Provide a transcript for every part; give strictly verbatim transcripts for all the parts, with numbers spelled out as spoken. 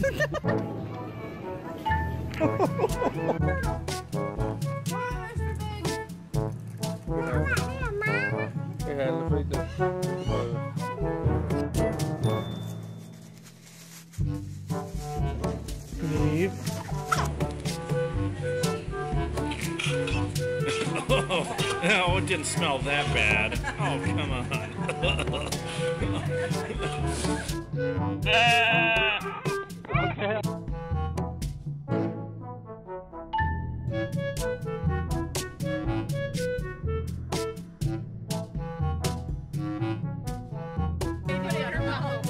Oh, it didn't smell that bad. Oh, come on. Ah! Okay. Anybody on her mouth?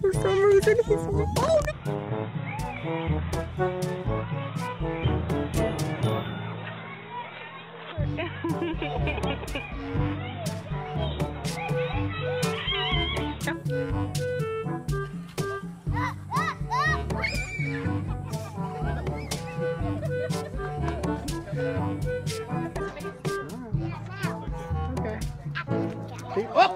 For some reason, he's on the phone. Okay. See? Oh!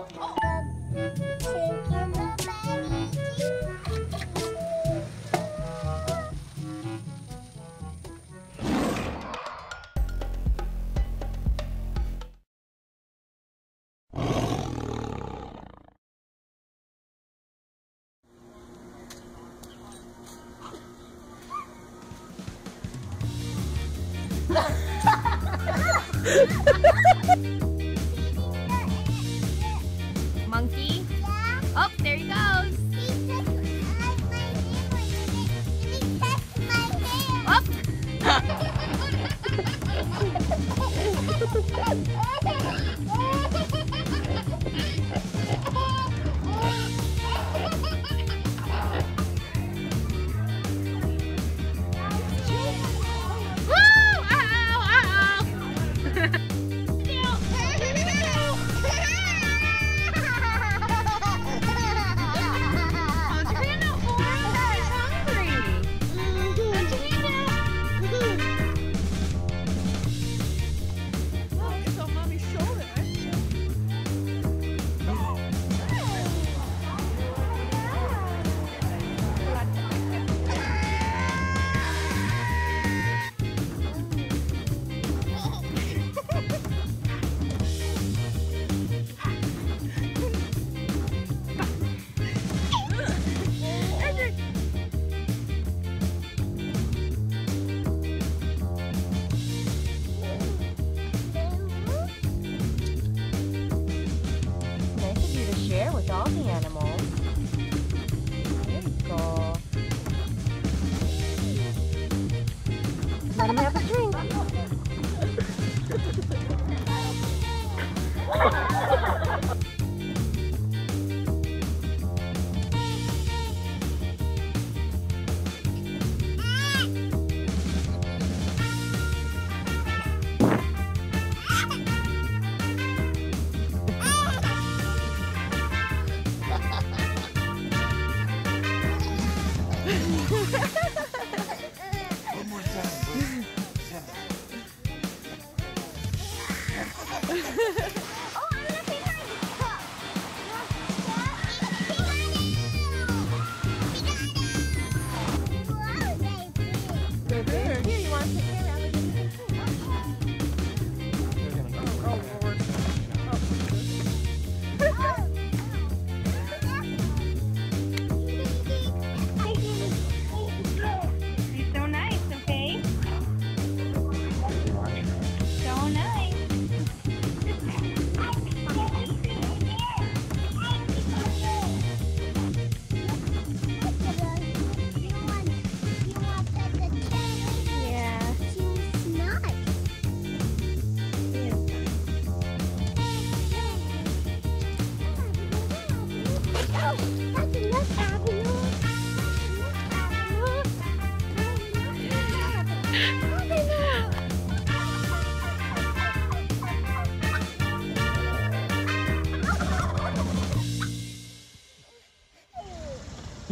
Monkey? Yeah. Oh, there he goes. He touched my hair. All the animals. There you go. Let him have a drink. No!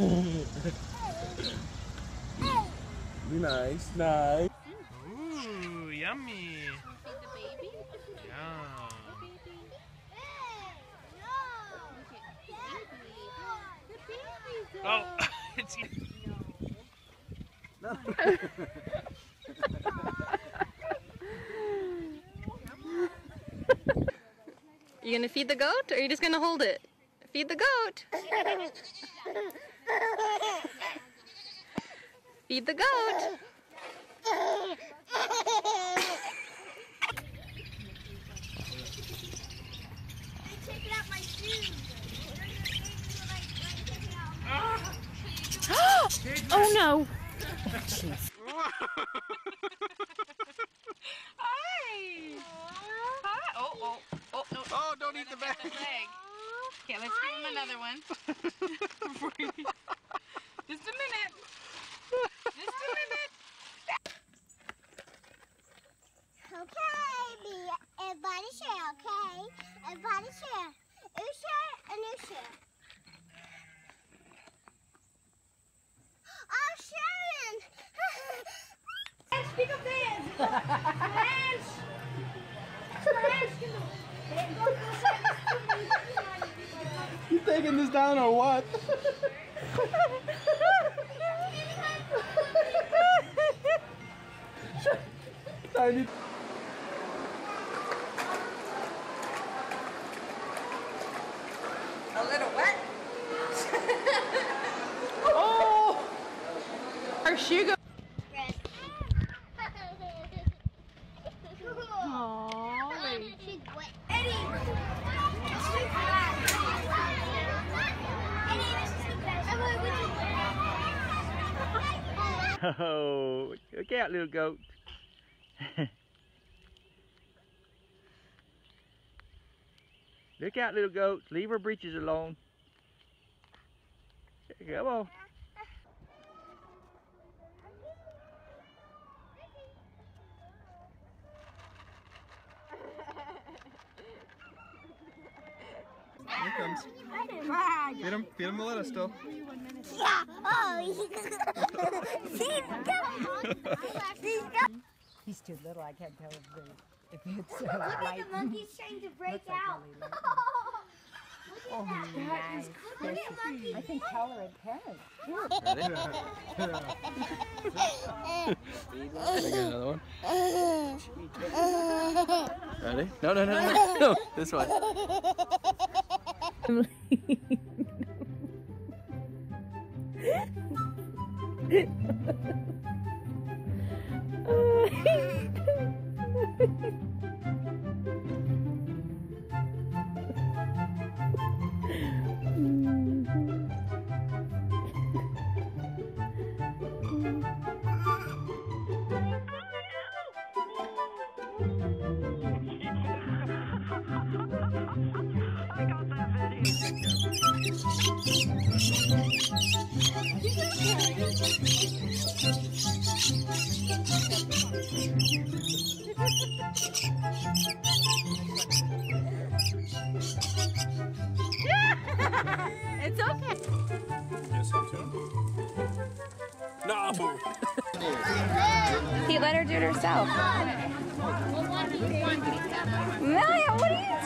Be nice, nice. Ooh, yummy. Oh, it's no. You gonna feed the goat, or are you just gonna hold it? Feed the goat. Feed the goat. They take it out my shoes. Oh no! Hi! Hi! Oh, oh, oh, no. Oh, don't eat the bag. The bag. Okay, let's Hi. Give him another one. Just a minute. Just a minute. Okay, everybody share, okay? Everybody share. You share and you share. Pick up this! French! French! You taking this down or what? Tiny. A little wet? Oh! Our shoe goes. Oh, look out, little goat. Look out, little goat. Leave her breeches alone. Come on. Here comes. Feed him, feed him a little still. Yeah. Oh. He's too little. I can't tell if it's. Look at the monkeys trying to break out. Look at that. That is crazy. Look at monkeys. I think Tyler and Parrot. Another one. Ready? No, no, no, no, no. This one. It's okay. Yes, I can. No. He let her do it herself. Melia, what are you?